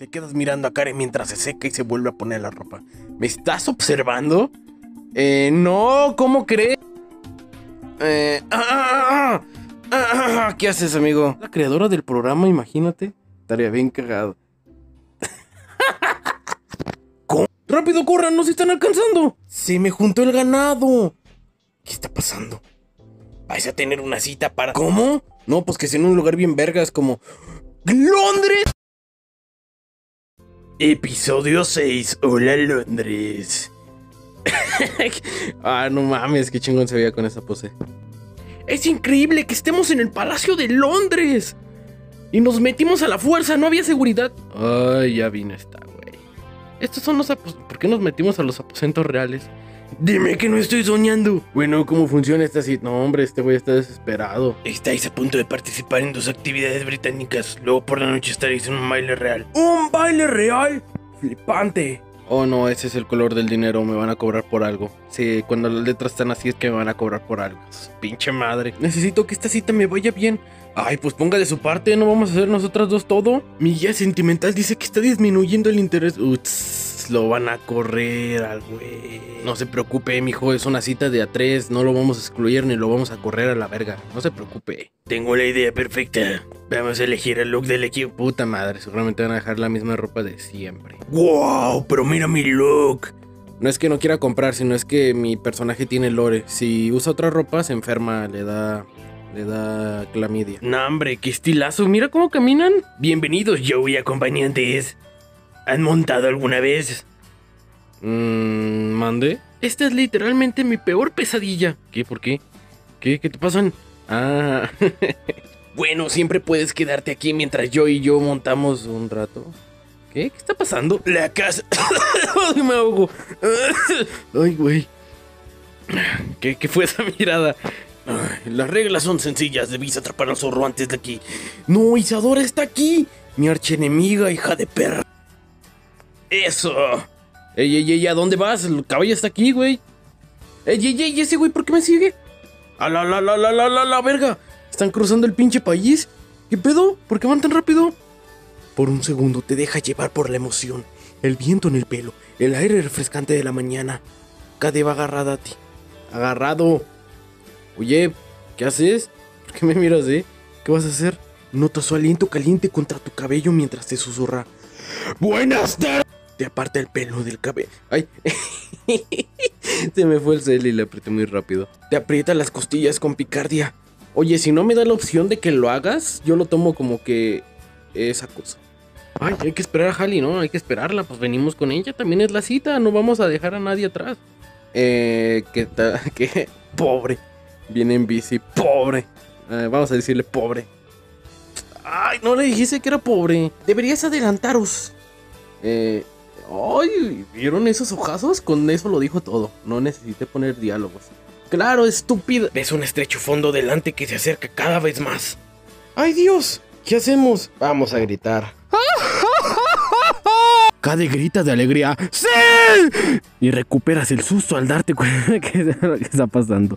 Te quedas mirando a Karen mientras se seca y se vuelve a poner la ropa. ¿Me estás observando? No, ¿cómo crees? ¿Qué haces, amigo? La creadora del programa, imagínate. Estaría bien cagado. ¿Cómo? ¡Rápido, corran! ¡Nos están alcanzando! ¡Se me juntó el ganado! ¿Qué está pasando? ¿Vais a tener una cita para...? ¿Cómo? No, pues que sea en un lugar bien vergas como... ¡Londres! Episodio 6. Hola, Londres. Ah, no mames, qué chingón se veía con esa pose. Es increíble que estemos en el Palacio de Londres. Y nos metimos a la fuerza, no había seguridad. Ay, ya vino esta, güey. Estos son los aposentos. ¿Por qué nos metimos a los aposentos reales? Dime que no estoy soñando. Bueno, ¿cómo funciona esta cita? No, hombre, este güey está desesperado. Estáis a punto de participar en dos actividades británicas. Luego por la noche estaréis en un baile real. ¿Un baile real? Flipante. Oh no, ese es el color del dinero, me van a cobrar por algo. Sí, cuando las letras están así es que me van a cobrar por algo. Pinche madre. Necesito que esta cita me vaya bien. Ay, pues ponga de su parte, ¿no vamos a hacer nosotras dos todo? Mi guía sentimental dice que está disminuyendo el interés. Uts, lo van a correr al güey. No se preocupe, mijo, es una cita de A3. No lo vamos a excluir ni lo vamos a correr a la verga. No se preocupe. Tengo la idea perfecta. Vamos a elegir el look del equipo. Puta madre, seguramente van a dejar la misma ropa de siempre. ¡Wow! Pero mira mi look. No es que no quiera comprar, sino es que mi personaje tiene lore. Si usa otra ropa, se enferma, le da clamidia. No, hombre, qué estilazo. Mira cómo caminan. Bienvenidos, Joey, acompañantes. ¿Han montado alguna vez? ¿Mande? Esta es literalmente mi peor pesadilla. ¿Qué? ¿Por qué? ¿Qué te pasan? Ah. Bueno, siempre puedes quedarte aquí mientras yo y yo montamos un rato. ¿Qué? ¿Qué está pasando? La casa. Ay, me ahogo. Ay, güey. ¿Qué fue esa mirada? Ay, las reglas son sencillas, debís atrapar al zorro antes de aquí. ¡No, Isadora está aquí! Mi archienemiga, hija de perra. ¡Eso! Ey, ¿a dónde vas? El caballo está aquí, güey. Ey, ese güey, ¿por qué me sigue? ¡A la verga! ¿Están cruzando el pinche país? ¿Qué pedo? ¿Por qué van tan rápido? Por un segundo te deja llevar por la emoción. El viento en el pelo, el aire refrescante de la mañana. Cadeva agarrada a ti. ¡Agarrado! Oye, ¿qué haces? ¿Por qué me miras, eh? ¿Qué vas a hacer? Nota su aliento caliente contra tu cabello mientras te susurra. ¡Buenas tardes! Te aparta el pelo del cabello. ¡Ay! Se me fue el cel y le apreté muy rápido. Te aprieta las costillas con picardia. Oye, si no me da la opción de que lo hagas, yo lo tomo como que... esa cosa. Ay, hay que esperar a Hallie, ¿no? Hay que esperarla, pues venimos con ella. También es la cita, no vamos a dejar a nadie atrás. ¿Qué tal? ¿Qué? Pobre. Viene en bici, pobre. Vamos a decirle pobre. Ay, no le dijiste que era pobre. Deberías adelantaros. Ay, ¿vieron esos ojazos? Con eso lo dijo todo. No necesité poner diálogos. Claro, estúpida. Ves un estrecho fondo delante que se acerca cada vez más. ¡Ay, Dios! ¿Qué hacemos? Vamos a gritar. Cade grita de alegría. ¡Sí! Y recuperas el susto al darte cuenta de lo que está pasando.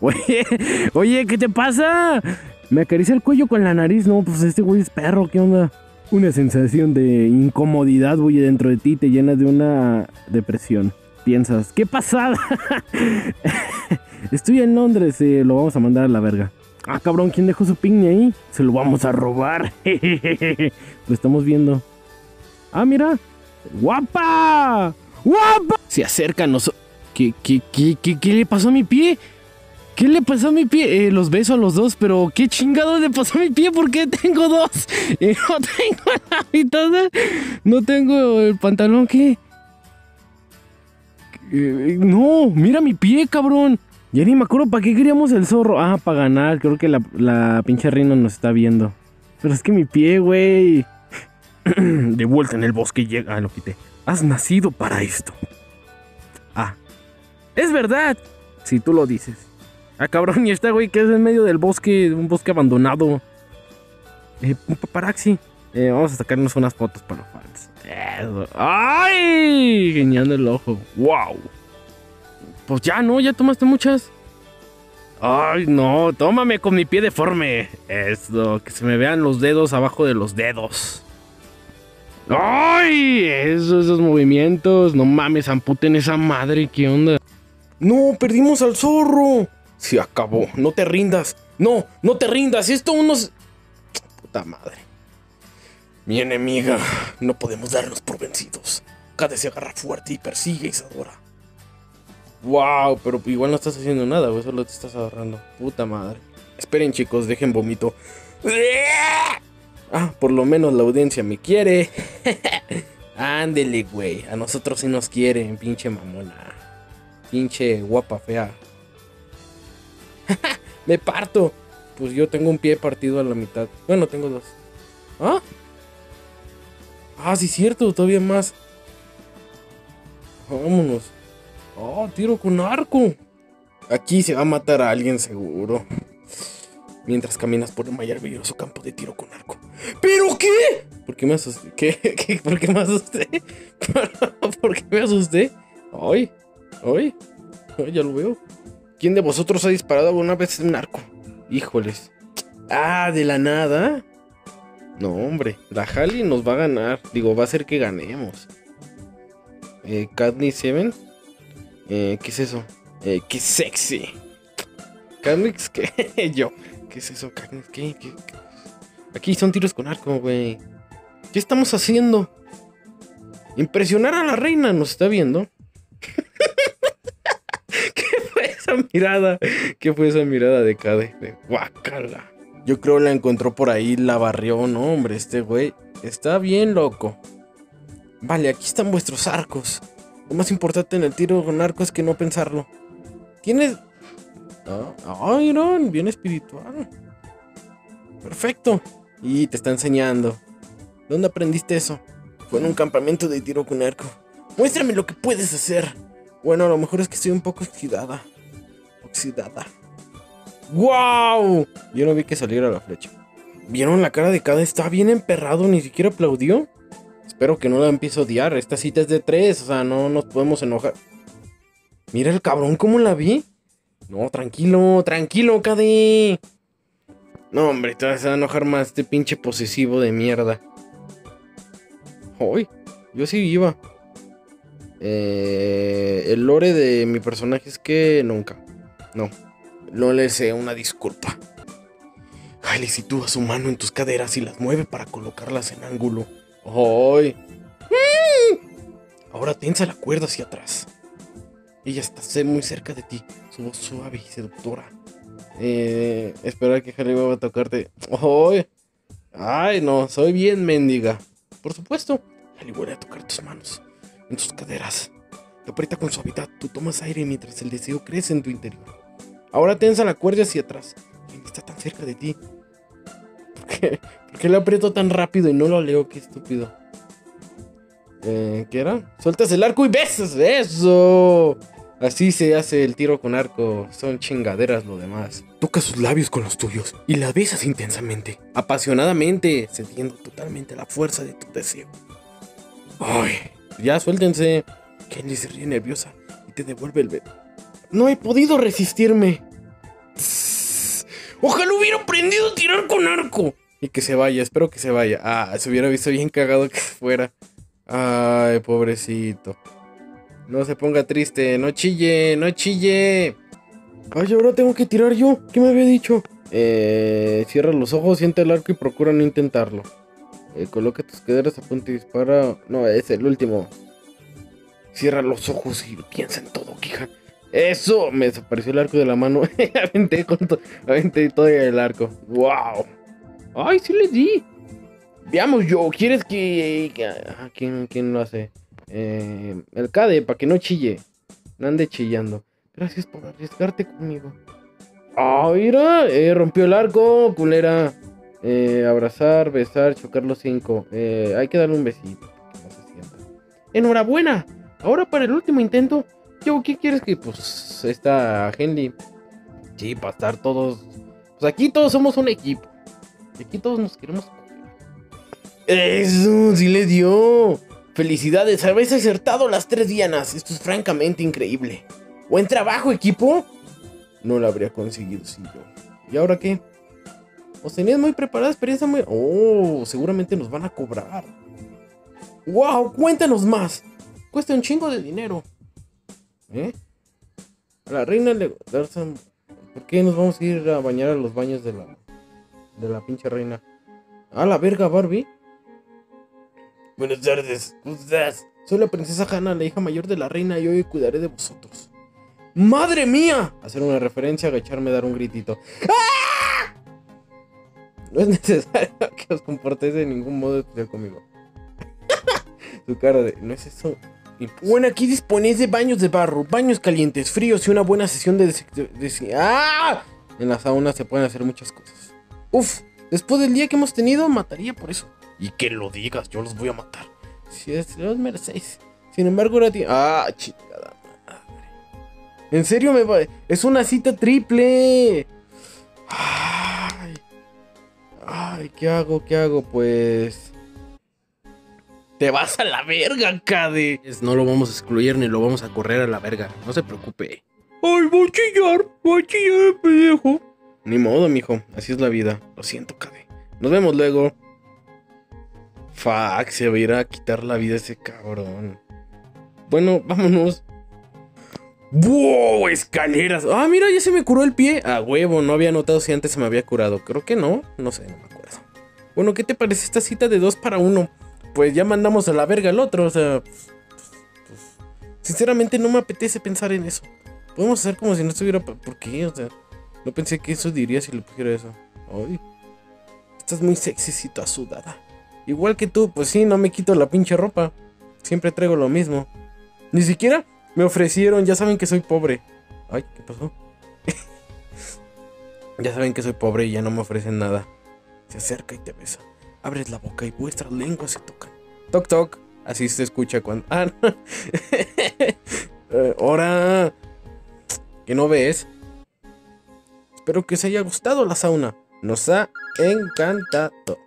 Oye, ¿qué te pasa? Me acaricia el cuello con la nariz. No, pues este güey es perro, ¿qué onda? Una sensación de incomodidad bulle dentro de ti, te llena de una depresión. Piensas, ¡qué pasada! Estoy en Londres, lo vamos a mandar a la verga. Ah, cabrón, ¿quién dejó su pin ahí? Se lo vamos a robar. Lo estamos viendo. Ah, mira. ¡Guapa! ¡Guapa! Se acerca a nosotros. ¿Qué le pasó a mi pie? ¿Qué le pasó a mi pie? Los beso a los dos, pero ¿qué chingado le pasó a mi pie? ¿Por qué tengo dos? No tengo la mitad. No tengo el pantalón, ¿qué? No, mira mi pie, cabrón. Ya ni me acuerdo, ¿para qué queríamos el zorro? Ah, para ganar, creo que la pinche reina nos está viendo. Pero es que mi pie, güey. De vuelta en el bosque llega... Ah, lo quité. Has nacido para esto. Ah. Es verdad. Si tú lo dices. Ah, cabrón, y está, güey, que es en medio del bosque, un bosque abandonado. Un paparaxi. Vamos a sacarnos unas fotos para los fans. Eso. ¡Ay! Guiñando el ojo. ¡Wow! Pues ya, ¿no? ¿Ya tomaste muchas? Ay, no, tómame con mi pie deforme. Eso, que se me vean los dedos abajo de los dedos. ¡Ay! Esos movimientos. No mames, amputen esa madre. ¿Qué onda? ¡No! ¡Perdimos al zorro! Se acabó. No te rindas. No, no te rindas. Esto unos... Puta madre. Mi enemiga. No podemos darnos por vencidos. Cada se agarra fuerte y persigue a Isadora. Wow, pero igual no estás haciendo nada, güey. Solo te estás agarrando. Puta madre. Esperen, chicos. Dejen vomito. Ah, por lo menos la audiencia me quiere. Ándele, güey. A nosotros sí nos quieren, pinche mamona. Pinche guapa fea. Me parto. Pues yo tengo un pie partido a la mitad. Bueno, tengo dos. ¿Ah? Ah, sí, cierto. Todavía más. Vámonos. Oh, tiro con arco. Aquí se va a matar a alguien seguro. Mientras caminas por un maravilloso campo de tiro con arco. ¿Pero qué? ¿Por qué me asusté? ¿Qué? ¿Por qué me asusté? ¿Por qué me asusté? ¡Ay! ¡Ay! ¡Ay, ya lo veo! ¿Quién de vosotros ha disparado alguna vez en un arco? ¡Híjoles! ¡Ah, de la nada! No, hombre. La Halley nos va a ganar. Digo, va a hacer que ganemos. Katniss 7. ¿Qué es eso? ¡Qué sexy! Katniss, ¿qué? Yo... ¿Qué es eso, Karen? ¿Qué? Aquí son tiros con arco, güey. ¿Qué estamos haciendo? Impresionar a la reina, nos está viendo. ¿Qué fue esa mirada? ¿Qué fue esa mirada de Cade? De guacala. Yo creo la encontró por ahí, la barrió, no, hombre, este güey. Está bien loco. Vale, aquí están vuestros arcos. Lo más importante en el tiro con arco es que no pensarlo. Tienes... Ay, no, bien espiritual. Perfecto. Y te está enseñando. ¿Dónde aprendiste eso? Fue en un campamento de tiro con arco. Muéstrame lo que puedes hacer. Bueno, a lo mejor es que estoy un poco oxidada. ¡Wow! Yo no vi que saliera la flecha. ¿Vieron la cara de cada? Está bien emperrado, ni siquiera aplaudió. Espero que no la empiece a odiar. Esta cita es de 3, o sea, no nos podemos enojar. Mira el cabrón cómo la vi. No, tranquilo, tranquilo, Cade. No, hombre, te vas a enojar más este pinche posesivo de mierda. Uy, yo sí iba. El lore de mi personaje es que nunca. No le sé, una disculpa. Halley sitúa su mano en tus caderas y las mueve para colocarlas en ángulo. ¡Uy! Ahora tensa la cuerda hacia atrás. Ella está muy cerca de ti. Su voz suave y seductora. Esperar que Halley va a tocarte. ¡Ay! ¡Ay, no! Soy bien mendiga. Por supuesto. Halley vuelve a tocar tus manos. En tus caderas. Te aprieta con suavidad. Tú tomas aire mientras el deseo crece en tu interior. Ahora tensa la cuerda hacia atrás. ¿Quién está tan cerca de ti? ¿Por qué le aprieto tan rápido y no lo leo? ¡Qué estúpido! ¿Qué era? Sueltas el arco y besas. ¡Eso! Así se hace el tiro con arco. Son chingaderas lo demás. Toca sus labios con los tuyos y la besas intensamente, apasionadamente, sintiendo totalmente la fuerza de tu deseo. ¡Ay! Ya suéltense. Kenny se ríe nerviosa y te devuelve el beso. ¡No he podido resistirme! Tss. ¡Ojalá hubiera aprendido a tirar con arco! Y que se vaya, espero que se vaya. Ah, se hubiera visto bien cagado que fuera. Ay, pobrecito. No se ponga triste. No chille, no chille. Ay, ahora tengo que tirar yo. ¿Qué me había dicho? Cierra los ojos, siente el arco y procura no intentarlo. Coloca tus caderas a punto y dispara. No, es el último. Cierra los ojos y piensa en todo, quija. ¡Eso! Me desapareció el arco de la mano. Aventé todo el arco. ¡Wow! ¡Ay, sí le di! Veamos yo, ¿quieres que... ¿Quién lo hace? El Cade, para que no chille. No ande chillando. Gracias por arriesgarte conmigo. ¡Ah, mira! Rompió el arco, culera. Abrazar, besar, chocar los 5. Hay que darle un besito. No se sienta. ¡Enhorabuena! Ahora para el último intento. Yo, ¿qué quieres que... Pues, está Henry. Sí, para estar todos... Pues aquí todos somos un equipo. Aquí todos nos queremos... ¡Eso! ¡Sí le dio! ¡Felicidades! ¡Habéis acertado las 3 dianas! Esto es francamente increíble. ¡Buen trabajo, equipo! No lo habría conseguido sin yo. ¿Y ahora qué? Os tenías muy preparada experiencia muy... ¡Oh! Seguramente nos van a cobrar. ¡Wow! ¡Cuéntanos más! Cuesta un chingo de dinero. ¿Eh? A la reina le... ¿Por qué nos vamos a ir a bañar a los baños de la pinche reina? ¡A la verga, Barbie! Buenas tardes. Soy la princesa Hannah, la hija mayor de la reina, y hoy cuidaré de vosotros. ¡Madre mía! Hacer una referencia, agacharme, dar un gritito. ¡Ah! No es necesario que os comportéis de ningún modo especial conmigo. Su cara de... ¿No es eso? Bueno, aquí disponéis de baños de barro, baños calientes, fríos y una buena sesión de... ¡Ah! En la sauna se pueden hacer muchas cosas. Uf, después del día que hemos tenido, mataría por eso. Y que lo digas, yo los voy a matar. Si es, los merecéis. Sin embargo, ahora ti... ¡Ah, chingada madre! En serio me va... ¡Es una cita triple! ¡Ay! ¡Ay! ¿Qué hago? ¿Qué hago? Pues... ¡Te vas a la verga, Cade! No lo vamos a excluir ni lo vamos a correr a la verga. No se preocupe. ¡Ay, voy a chillar, pendejo! Ni modo, mijo. Así es la vida. Lo siento, Cade. Nos vemos luego. Fuck, se va a ir a quitar la vida ese cabrón. Bueno, vámonos. ¡Wow! Escaleras. Ah, mira, ya se me curó el pie. Ah, huevo, no había notado si antes se me había curado. Creo que no, no sé, no me acuerdo. Bueno, ¿qué te parece esta cita de 2 para 1? Pues ya mandamos a la verga al otro, o sea... Sinceramente no me apetece pensar en eso. Podemos hacer como si no estuviera... ¿Por qué? O sea, no pensé que eso diría si le pusiera eso. Ay. Estás muy sexycita sudada. Igual que tú, pues sí, no me quito la pinche ropa. Siempre traigo lo mismo. Ni siquiera me ofrecieron, ya saben que soy pobre. Ay, ¿qué pasó? Ya saben que soy pobre y ya no me ofrecen nada. Se acerca y te besa. Abres la boca y vuestras lenguas se tocan. Toc, toc. Así se escucha cuando... Ah, no. Ahora... ¿Qué no ves? Espero que os haya gustado la sauna. Nos ha encantado.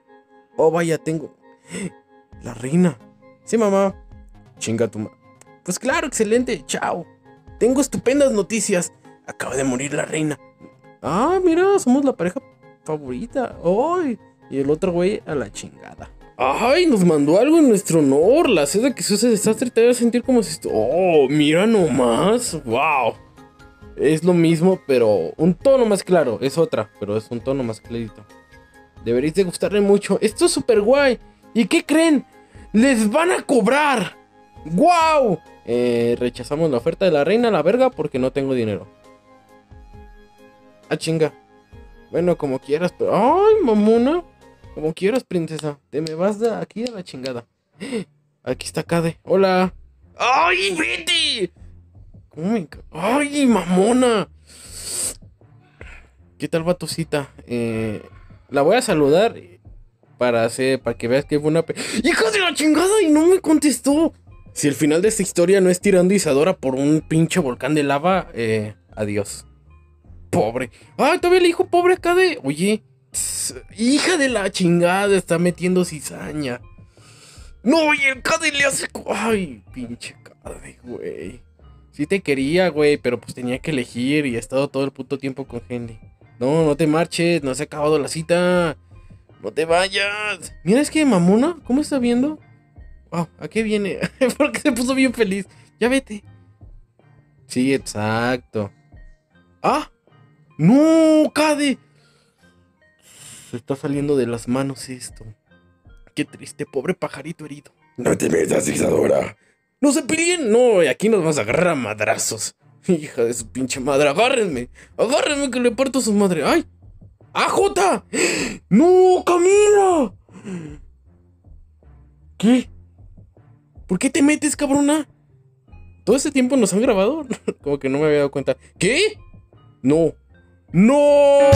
Oh, vaya, tengo... La reina. Sí, mamá. Chinga tu madre. Pues claro, excelente. Chao. Tengo estupendas noticias. Acaba de morir la reina. Ah, mira, somos la pareja favorita. ¡Ay! Y el otro güey a la chingada. ¡Ay! Nos mandó algo en nuestro honor. La seda que se usa de desastre te va a sentir como si... ¡Oh! Mira nomás. ¡Wow! Es lo mismo, pero un tono más claro. Es otra, pero es un tono más clarito. Deberéis de gustarle mucho. Esto es súper guay. ¿Y qué creen? ¡Les van a cobrar! ¡Guau! Rechazamos la oferta de la reina a la verga porque no tengo dinero. Ah, chinga. Bueno, como quieras, pero... ¡Ay, mamona! Como quieras, princesa. Te me vas de aquí a la chingada. Aquí está Cade. ¡Hola! ¡Ay, vete! ¿Cómo me... ¡Ay, mamona! ¿Qué tal va tu cita? La voy a saludar para que veas que fue una... ¡Hija de la chingada! Y no me contestó. Si el final de esta historia no es tirando a Isadora por un pinche volcán de lava, adiós. Pobre. ¡Ay, todavía le dijo pobre acá de... Oye, hija de la chingada, está metiendo cizaña. ¡No, y el Cade le hace... ¡Ay, pinche Cade, güey! Sí te quería, güey, pero pues tenía que elegir y he estado todo el puto tiempo con Henry. No, no te marches, no se ha acabado la cita. No te vayas. Mira, es que mamona, ¿cómo está viendo? Wow, ¿a qué viene? Porque se puso bien feliz. Ya vete. Sí, exacto. ¡Ah! ¡No, Cade! Se está saliendo de las manos esto. Qué triste, pobre pajarito herido. No te metas, Isadora. ¡No se peleen! No, aquí nos vas a agarrar a madrazos. Hija de su pinche madre, agárrenme. Agárrenme que le parto a su madre. ¡Ay! ¡AJ! ¡No, Camila! ¿Qué? ¿Por qué te metes, cabrona? ¿Todo este tiempo nos han grabado? Como que no me había dado cuenta. ¿Qué? No. ¡No!